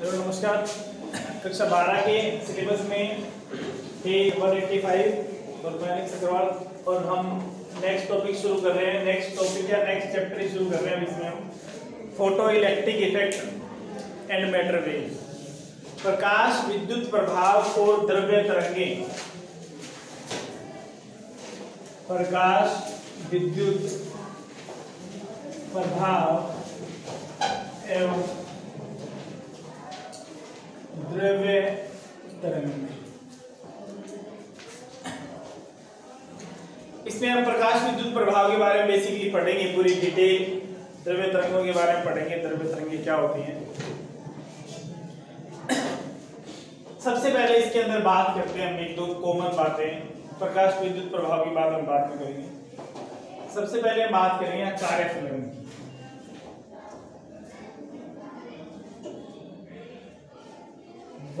Hello नमस्कार। कक्षा 12 के सिलेबस में और हम नेक्स्ट टॉपिक शुरू कर रहे हैं। नेक्स्ट चैप्टर शुरू कर रहे हैं। इसमें हम photoelectric effect and matter wave, प्रकाश विद्युत प्रभाव और द्रव्य तरंगें, प्रकाश विद्युत प्रभाव एवं द्रव्य तरंगें। इसमें हम प्रकाश विद्युत प्रभाव के बारे में बेसिकली पढ़ेंगे, पूरी डिटेल। द्रव्य तरंगों के बारे में पढ़ेंगे, द्रव्य तरंगें क्या होती हैं। सबसे पहले इसके अंदर बात करते हैं हम एक दो कॉमन बातें। प्रकाश विद्युत प्रभाव की बात हम बाद में करेंगे। सबसे पहले हम बात करेंगे कार्यफलन की।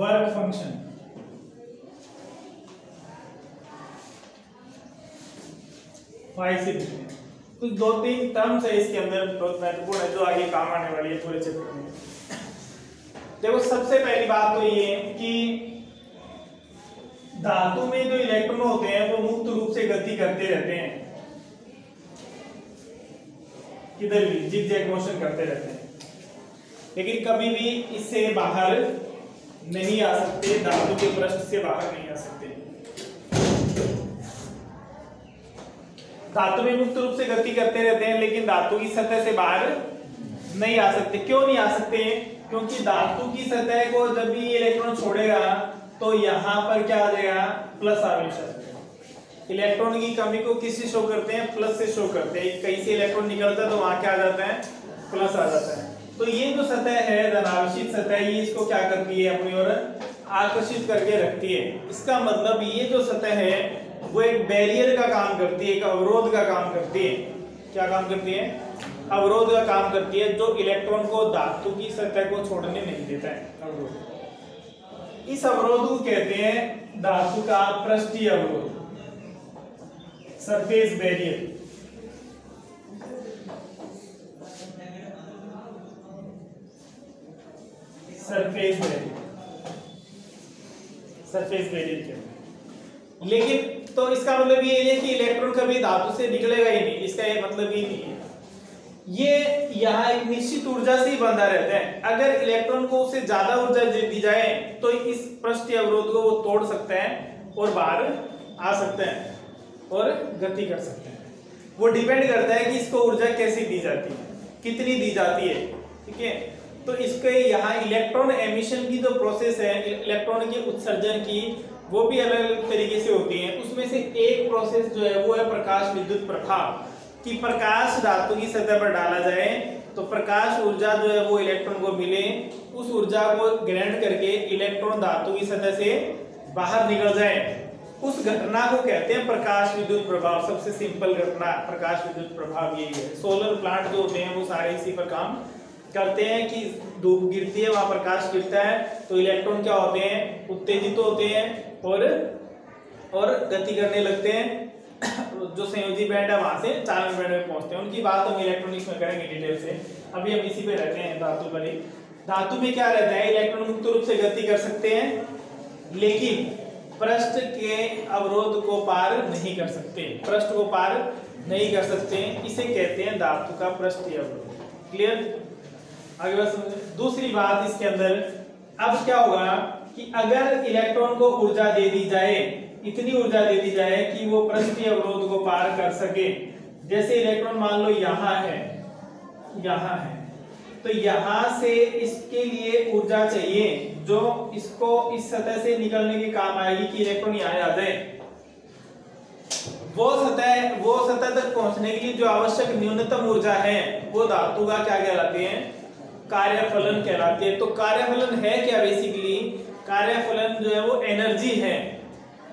वर्क फंक्शन, कुछ दो तीन टर्म्स है इसके अंदर, बहुत महत्वपूर्ण है, जो आगे काम आने वाली है पूरे चैप्टर में। देखो, सबसे पहली बात तो ये है कि धातु में जो इलेक्ट्रॉन होते हैं वो मुक्त रूप से गति करते रहते हैं, किधर भी जिग-जैग मोशन करते रहते हैं, लेकिन कभी भी इससे बाहर नहीं आ सकते, धातु के पृष्ठ से बाहर नहीं आ सकते। धातु में मुक्त रूप से गति करते रहते हैं लेकिन धातु की सतह से बाहर नहीं आ सकते। क्यों नहीं आ सकते? क्योंकि धातु की सतह को जब भी इलेक्ट्रॉन छोड़ेगा तो यहां पर क्या आ जाएगा? प्लस आवेश। इलेक्ट्रॉन की कमी को किससे शो करते हैं? प्लस से शो करते हैं। कहीं से इलेक्ट्रॉन निकलता है तो वहां क्या आ जाता है? प्लस आ जाता है। तो ये जो सतह है, धनावेशित सतह, ये इसको क्या करती है? अपनी ओर आकर्षित करके रखती है। इसका मतलब ये जो सतह है वो एक बैरियर का काम करती है, एक अवरोध का काम करती है। क्या काम करती है? अवरोध का काम करती है, जो इलेक्ट्रॉन को धातु की सतह को छोड़ने नहीं देता है। अवरोध, इस अवरोध को कहते हैं धातु का पृष्ठीय अवरोध, सरफेस बैरियर। Surface barrier. लेकिन तो इसका मतलब ये है कि इलेक्ट्रॉन कभी धातु से निकलेगा ही नहीं, इसका ये मतलब ही नहीं है। ये यहाँ एक निश्चित ऊर्जा से ही बंधा रहता है। अगर इलेक्ट्रॉन को उससे ज्यादा ऊर्जा दी जाए तो इस पृष्ठीय अवरोध को वो तोड़ सकते हैं और बाहर आ सकते हैं और गति कर सकते हैं। वो डिपेंड करता है कि इसको ऊर्जा कैसी दी जाती है, कितनी दी जाती है, ठीक है। तो इसके यहाँ इलेक्ट्रॉन एमिशन की जो प्रोसेस है, इलेक्ट्रॉन के उत्सर्जन की, वो भी अलग अलग तरीके से होती है। उसमें से एक प्रोसेस जो है वो है प्रकाश विद्युत प्रभाव, कि प्रकाश धातु की सतह पर डाला जाए तो प्रकाश ऊर्जा जो है वो इलेक्ट्रॉन को मिले, उस ऊर्जा को ग्रहण करके इलेक्ट्रॉन धातु की सतह से बाहर निकल जाए। उस घटना को कहते हैं प्रकाश विद्युत प्रभाव। सबसे सिंपल घटना प्रकाश विद्युत प्रभाव यही है। सोलर प्लांट जो होते हैं वो सारे इसी पर काम करते हैं कि धूप गिरती है, वहां प्रकाश गिरता है तो इलेक्ट्रॉन क्या होते हैं? उत्तेजित होते हैं और गति करने लगते हैं। जो संयोजी बैंड है वहां से चालन बैंड में पहुंचते हैं। उनकी बात हम इलेक्ट्रॉनिक्स में करेंगे डिटेल से, अभी हम इसी पे रहते हैं। धातु पर धातु में क्या रहता है? इलेक्ट्रॉन मुक्त रूप से गति कर सकते हैं लेकिन पृष्ठ के अवरोध को पार नहीं कर सकते, पृष्ठ को पार नहीं कर सकते। इसे कहते हैं धातु का पृष्ठीय अवरोध। क्लियर? आगे बस। दूसरी बात इसके अंदर अब क्या होगा कि अगर इलेक्ट्रॉन को ऊर्जा दे दी जाए, इतनी ऊर्जा दे दी जाए कि वो पृष्ठीय अवरोध को पार कर सके। जैसे इलेक्ट्रॉन मान लो यहाँ है, यहाँ है, तो यहाँ से इसके लिए ऊर्जा चाहिए जो इसको इस सतह से निकलने के काम आएगी कि इलेक्ट्रॉन यहाँ आ जाए। वो सतह तक पहुंचने के लिए जो आवश्यक न्यूनतम ऊर्जा है वो धातु का क्या कहलाती है? कार्यफलन कहलाती है। तो कार्यफलन है क्या? बेसिकली कार्यफलन जो है वो एनर्जी है।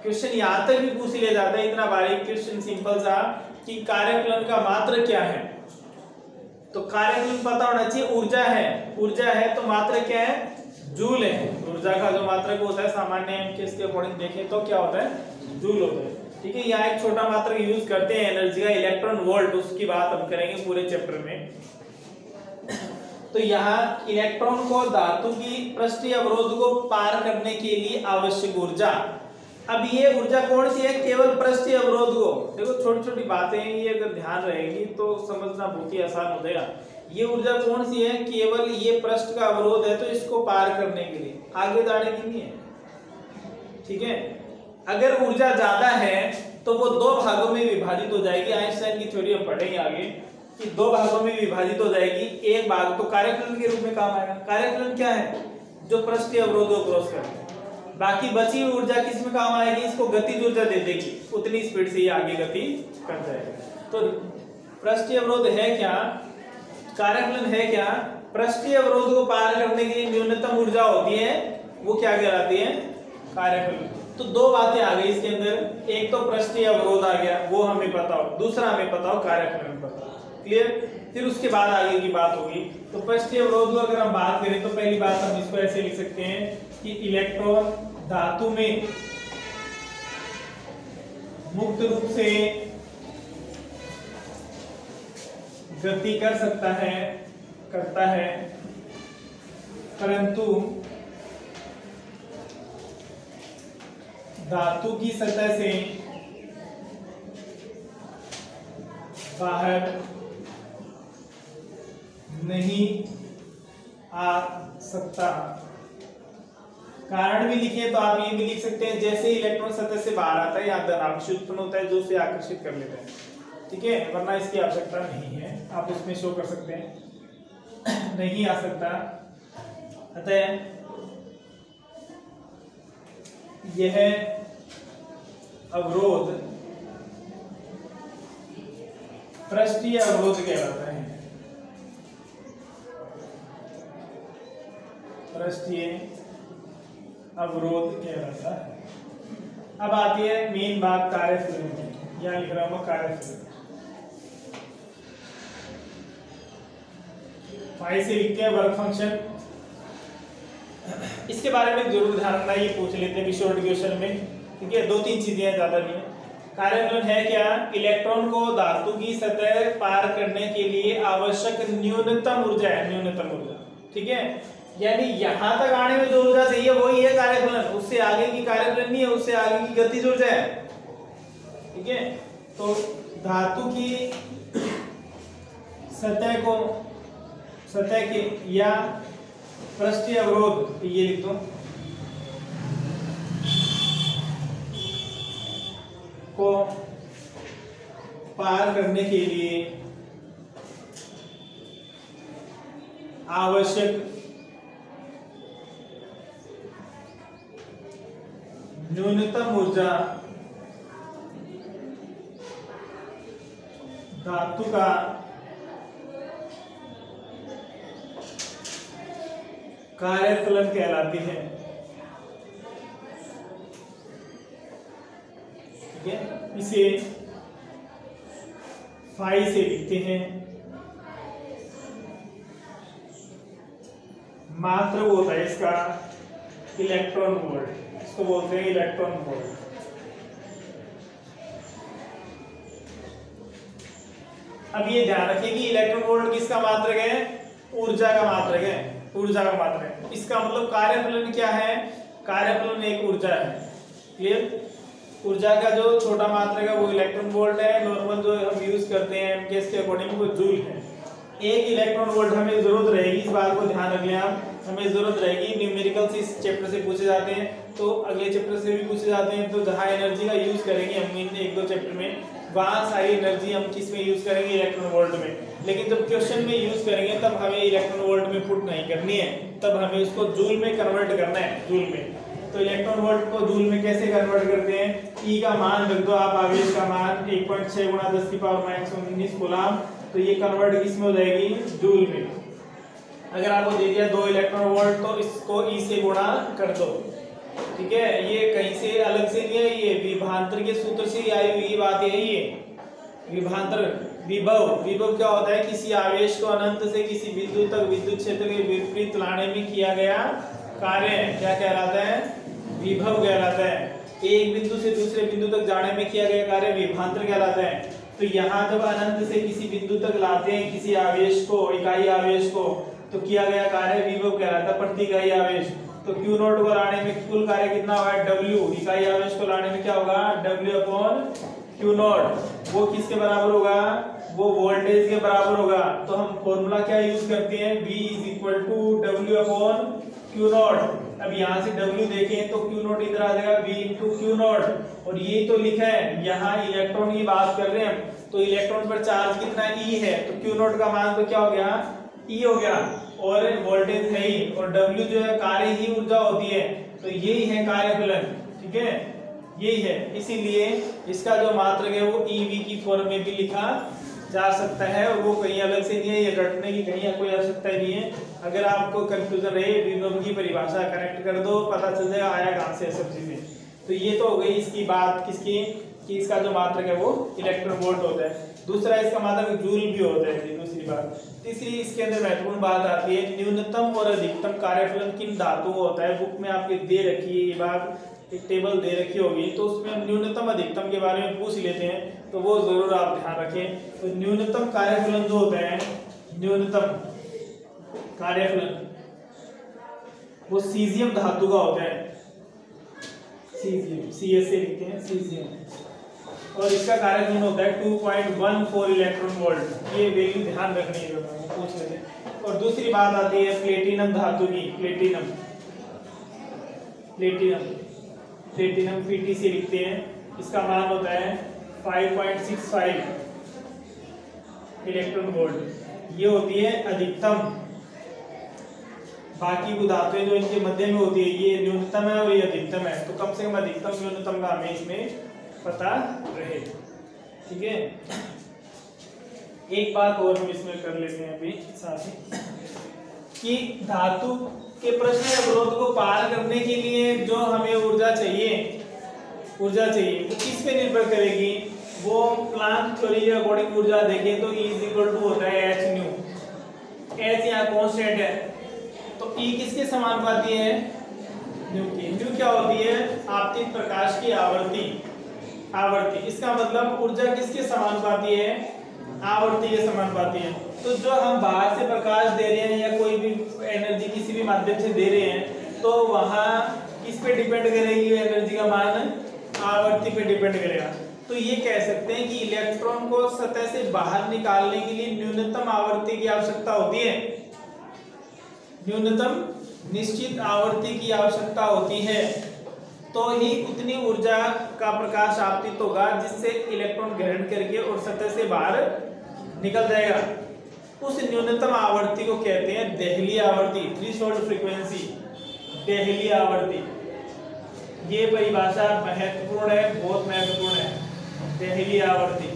क्वेश्चन यहाँ तक भी पूछ लिया जाता है, इतना बारीक क्वेश्चन, सिंपल सा, कि कार्यफलन का मात्रक क्या है। तो कार्यफलन पता होना चाहिए, ऊर्जा है, ऊर्जा है तो मात्रक क्या है? जूल है। ऊर्जा का जो मात्रक होता है सामान्य केस के अकॉर्डिंग देखें तो क्या होता है? जूल होता है, ठीक है। यहाँ एक छोटा मात्रक यूज करते हैं एनर्जी का, इलेक्ट्रॉन वोल्ट, उसकी बात हम करेंगे पूरे चैप्टर में। तो यहाँ इलेक्ट्रॉन को धातु की पृष्ठीय अवरोध को पार करने के लिए आवश्यक ऊर्जा। अब ये ऊर्जा कौन सी है? केवल पृष्ठीय अवरोध को। देखो छोटी छोटी बातें हैं, ये अगर ध्यान रहेगी तो समझना बहुत ही आसान हो जाएगा। ये ऊर्जा कौन सी है? केवल ये पृष्ठ का अवरोध है, तो इसको पार करने के लिए आगे दाढ़े नहीं है। ठीक है, अगर ऊर्जा ज्यादा है तो वो दो भागों में विभाजित हो जाएगी। आइंस्टाइन की थ्योरी हम पढ़ेंगे आगे कि दो भागों में विभाजित हो जाएगी। एक भाग तो कार्यफलन के रूप में काम आएगा। कार्यफलन क्या है? जो पृष्ठीय अवरोधों को क्रॉस करता है। बाकी बची हुई ऊर्जा किस में काम आएगी? इसको गतिज ऊर्जा दे देगी, उतनी स्पीड से ये आगे गति कर जाएगा। तो पृष्ठीय अवरोध है क्या? कार्यफलन है क्या? पृष्ठीय अवरोध को पार करने के लिए न्यूनतम ऊर्जा होती है, वो क्या कहलाती है? कार्यफलन। तो दो बातें आ गई इसके अंदर, एक तो पृष्ठीय अवरोध आ गया, वो हमें पता हो, दूसरा हमें पता हो कार्यफलन पता। क्लियर? फिर उसके बाद आगे की बात होगी। तो पृष्ठीय अवरोध को अगर हम बात करें तो पहली बात हम इसको ऐसे लिख सकते हैं कि इलेक्ट्रॉन धातु में मुक्त रूप से गति कर सकता है परंतु धातु की सतह से बाहर नहीं आ सकता। कारण भी लिखे तो आप ये भी लिख सकते हैं, जैसे इलेक्ट्रॉन सतह से बाहर आता है यहाँ धनावेश उत्पन्न होता है जो उसे आकर्षित कर लेता है। ठीक है, वरना इसकी आवश्यकता नहीं है, आप उसमें शो कर सकते हैं नहीं आ सकता। अतः यह अवरोध पृष्ठीय अवरोध कहलाता है। पृष्ठीय अवरोध कहलाता है। अब आती है मेन बात कार्यफलन की। यहाँ लिख रहा हूँ कार्यफलन, फाई से लिखते हैं वर्क फंक्शन। इसके बारे में जरूर ध्यान रखना, ये पूछ लेते हैं शॉर्ट क्वेश्चन में। ठीक है, दो तीन चीजें ज्यादा नहीं है। कार्यफलन है क्या? इलेक्ट्रॉन को धातु की सतह पार करने के लिए आवश्यक न्यूनतम ऊर्जा है, न्यूनतम ऊर्जा। ठीक है, यानी यहां तक आने में जो ऊर्जा चाहिए वही है कार्यफलन, उससे आगे की कार्यफलन नहीं है, उससे आगे की गतिज ऊर्जा है। ठीक है, तो धातु की सतह के या पृष्ठीय अवरोध, ये लिख दो, को पार करने के लिए आवश्यक न्यूनतम ऊर्जा धातु का कार्यफलन कहलाती है। ठीक है, इसे फाई से लिखते हैं। मात्र वो होता है इसका इलेक्ट्रॉन वोल्ट, इसको बोलते हैं इलेक्ट्रॉन वोल्ट। अब ये ध्यान रखिए कि इलेक्ट्रॉन वोल्ट किसका मात्रक है? ऊर्जा का मात्रक है, ऊर्जा का मात्रक है। इसका मतलब कार्यफलन क्या है? कार्यफलन एक ऊर्जा है। क्लियर? ऊर्जा का जो छोटा मात्रक है वो इलेक्ट्रॉन वोल्ट है। नॉर्मल जो हम यूज करते हैं MKS के अकॉर्डिंग वो जूल है। एक इलेक्ट्रॉन वोल्ट हमें जरूरत रहेगी, इस बात को ध्यान रख लें आप, हमें जरूरत रहेगी। न्यूमेरिकल से इस चैप्टर से पूछे जाते हैं तो अगले चैप्टर से भी पूछे जाते हैं, तो जहाँ एनर्जी का यूज करेंगे हम इन एक दो चैप्टर में, वहाँ सारी एनर्जी हम किस में यूज करेंगे? इलेक्ट्रॉन वोल्ट में। लेकिन जब क्वेश्चन में यूज करेंगे तब हमें इलेक्ट्रॉन वोल्ट में पुट नहीं करनी है, तब हमें उसको जूल में कन्वर्ट करना है, जूल में। तो इलेक्ट्रॉन वोल्ट को जूल में कैसे कन्वर्ट करते हैं? ई का मान रख दो आप, आवेश का मान 1.6 × 10⁻⁹ कूलम, तो ये कन्वर्ट किस में हो जाएगी? जूल में। अगर आपको दे दिया 2 इलेक्ट्रॉन वोल्ट तो इसको ई से गुणा कर दो। ठीक है, ये कहीं से अलग से नहीं है, ये विभवांतर के सूत्र से आई हुई बात है। ये विभवांतर, विभव, विभव क्या होता है? किसी आवेश को अनंत से किसी बिंदु तक विद्युत क्षेत्र के विपरीत लाने में किया गया कार्य क्या कहलाता है? विभव कहलाता है। एक बिंदु से दूसरे बिंदु तक जाने में किया गया कार्य विभवांतर कहलाता है। तो यहाँ जब अनंत से किसी बिंदु तक लाते हैं किसी आवेश को, इकाई आवेश को, तो किया गया कार्य विभव कहलाता प्रति इकाई आवेश। तो Q नोट को लाने में कुल कार्य कितना हुआ है W, इकाई आवेश को लाने में क्या होगा W अपॉन Q नोट, वो किसके बराबर होगा, वो वोल्टेज के बराबर होगा। तो हम फॉर्मूला क्या यूज करते हैं, V is equal to W upon Q naught. अब यहाँ से W देखें तो Q नोट इधर आ जाएगा V इंटू Q नोट, और ये तो लिखा है, यहाँ इलेक्ट्रॉन की बात कर रहे हैं तो इलेक्ट्रॉन पर चार्ज कितना E है, तो Q नोट का मान तो क्या हो गया E हो गया, और वोल्टेज है ही, और W जो है कार्य ही ऊर्जा होती है। तो यही है कार्यफलन, ठीक है, यही है। इसीलिए इसका जो मात्रक है वो EV की फॉर्म में भी लिखा जा सकता है, और वो कहीं अलग से नहीं है, ये रटने की कहीं कोई आवश्यकता नहीं है। अगर आपको कंफ्यूजन रहे विभव की परिभाषा करेक्ट कर दो, पता चल जाएगा आया कहाँ से सब चीजें। तो ये तो हो गई इसकी बात किसकी, कि इसका जो मात्रक है वो इलेक्ट्रॉन वोल्ट होता है। दूसरा इसका मात्रक जूल भी होता है। दूसरी बात, तीसरी इसके अंदर महत्वपूर्ण बात आती है न्यूनतम और अधिकतम कार्यफलन किन धातुओं का होता है। बुक में आपके दे रखी है ये बात, एक टेबल दे रखी होगी, तो उसमें हम न्यूनतम अधिकतम के बारे में पूछ लेते हैं, तो वो जरूर आप ध्यान रखें। तो न्यूनतम कार्यफलन जो होता है, न्यूनतम कार्यफलन वो सीजियम धातु का होता है, सीजियम, CSA लिखते हैं सीजियम, और इसका कार्यफलन होता है 2.14 इलेक्ट्रॉन वोल्ट। ये वैल्यू ध्यान रखनी है, पूछ लेते हैं। और दूसरी बात आती है प्लेटिनम धातु की, प्लेटिनम, प्लेटिनम, प्लेटिनम PTC लिखते हैं, इसका मान होता है 5.65 इलेक्ट्रॉन वोल्ट। ये होती है अधिकतम, बाकी वो धातुएं जो इनके मध्य में होती है ये न्यूनतम है और ये अधिकतम है। तो कम से कम अधिकतम न्यूनतम का हमें इसमें पता रहे, ठीक है। एक बात और हम इसमें कर लेते हैं अभी साथ ही, कि धातु के प्रश्न अवरोध को पार करने के लिए जो हमें ऊर्जा चाहिए, ऊर्जा चाहिए वो किस पे निर्भर करेगी, वो प्लांक थ्योरी के अकॉर्डिंग ऊर्जा देखें तो E इज इक्वल टू होता है H न्यू, H यहाँ कॉन्स्टेंट है, तो E किसके समानुपाती है, न्यू की। न्यू क्या होती है, आपतित प्रकाश की आवृत्ति, आवर्ती, इसका मतलब ऊर्जा किसके समानुपाती है, आवर्ती के समानुपाती है। तो जो हम बाहर से प्रकाश दे रहे हैं या कोई भी एनर्जी किसी भी माध्यम से दे रहे हैं, तो वहाँ किस पे डिपेंड करेगी एनर्जी का मान, आवर्ती पे डिपेंड करेगा। तो ये कह सकते हैं कि इलेक्ट्रॉन को सतह से बाहर निकालने के लिए न्यूनतम आवर्ती की आवश्यकता होती है, न्यूनतम निश्चित आवर्ती की आवश्यकता होती है, तो ही उतनी ऊर्जा का प्रकाश आपतित होगा जिससे इलेक्ट्रॉन ग्रहण करके और सतह से बाहर निकल जाएगा। उस न्यूनतम आवृत्ति को कहते हैं दहलीय आवर्ति, थ्रेशोल्ड फ्रीक्वेंसी, दहलीय आवर्ति। ये परिभाषा महत्वपूर्ण है, बहुत महत्वपूर्ण है, दहलीय आवर्ति।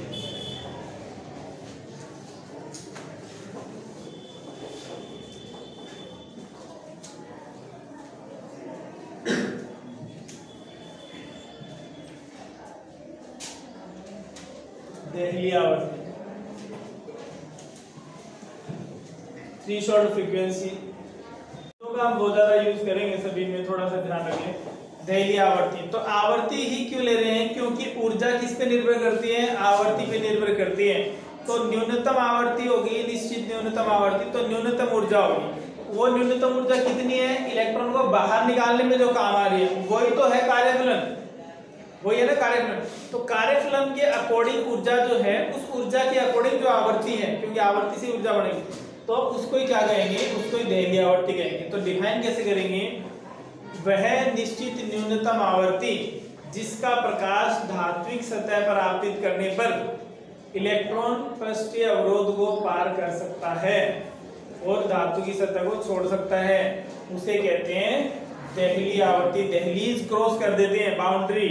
थ्रेशोल्ड फ्रीक्वेंसी तो हम बहुत ज्यादा यूज करेंगे, सभी में थोड़ा सा ध्यान रखें। दहलीय आवर्ती, तो आवर्ती ही क्यों ले रहे हैं, क्योंकि ऊर्जा किस पे निर्भर करती है, आवर्ती पे निर्भर करती है। तो न्यूनतम आवर्ती होगी, निश्चित न्यूनतम आवर्ती, तो न्यूनतम ऊर्जा होगी। वो न्यूनतम ऊर्जा कितनी है, इलेक्ट्रॉन को बाहर निकालने में जो काम आ रही है, वही तो है कार्यफलन, वही है ना कार्यफलन। तो कार्यफलन के अकॉर्डिंग ऊर्जा जो है, उस ऊर्जा के अकॉर्डिंग जो आवर्ती है, क्योंकि आवर्ती से ऊर्जा बढ़ेगी, तो उसको ही क्या कहेंगे, उसको ही दहलीय आवर्ती कहेंगे। तो डिफाइन कैसे करेंगे, वह निश्चित न्यूनतम आवर्ती जिसका प्रकाश धात्विक सतह पर आपतित करने पर इलेक्ट्रॉन पृष्ठीय अवरोध को पार कर सकता है और धातु की सतह को छोड़ सकता है, उसे कहते हैं दहलीय आवर्ती। दहलीज क्रॉस कर देते हैं बाउंड्री,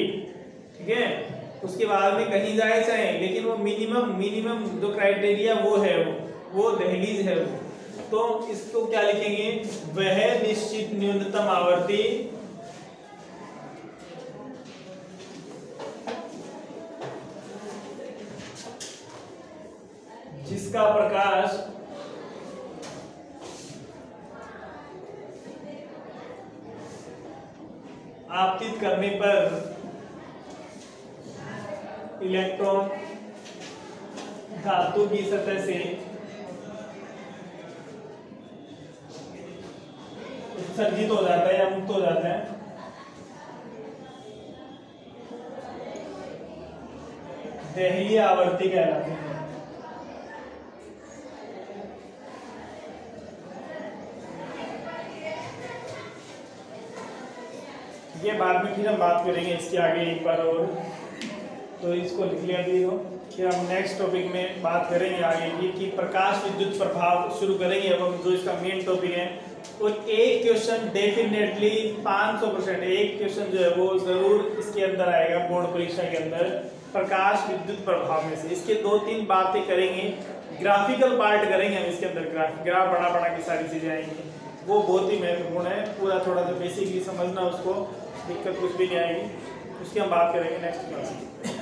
ठीक है, उसके बाद में कहीं जाए चाहे, लेकिन वो मिनिमम जो क्राइटेरिया वो है, वो दहलीज है वो। तो इसको क्या लिखेंगे, वह निश्चित न्यूनतम आवर्ती जिसका प्रकाश आपतित करने पर इलेक्ट्रॉन धातु की सतह से उत्सर्जित हो जाता है या मुक्त हो जाता है। दहलीय आवर्ति कहलाते हैं। ये बाद में फिर हम बात करेंगे इसके आगे एक बार और, तो इसको लिख लिया हो। फिर हम नेक्स्ट टॉपिक में बात करेंगे आगे की कि प्रकाश विद्युत प्रभाव शुरू करेंगे। अब हम जो इसका मेन टॉपिक है, और एक क्वेश्चन डेफिनेटली 500% एक क्वेश्चन जो है वो ज़रूर इसके अंदर आएगा बोर्ड परीक्षा के अंदर, प्रकाश विद्युत प्रभाव में से। इसके 2-3 बातें करेंगे, ग्राफिकल पार्ट करेंगे हम इसके अंदर, ग्राफ बना की सारी चीज़ें आएंगी, वो बहुत ही महत्वपूर्ण है। पूरा थोड़ा सा बेसिकली समझना उसको, दिक्कत कुछ भी नहीं आएगी। उसकी हम बात करेंगे नेक्स्ट क्लास में।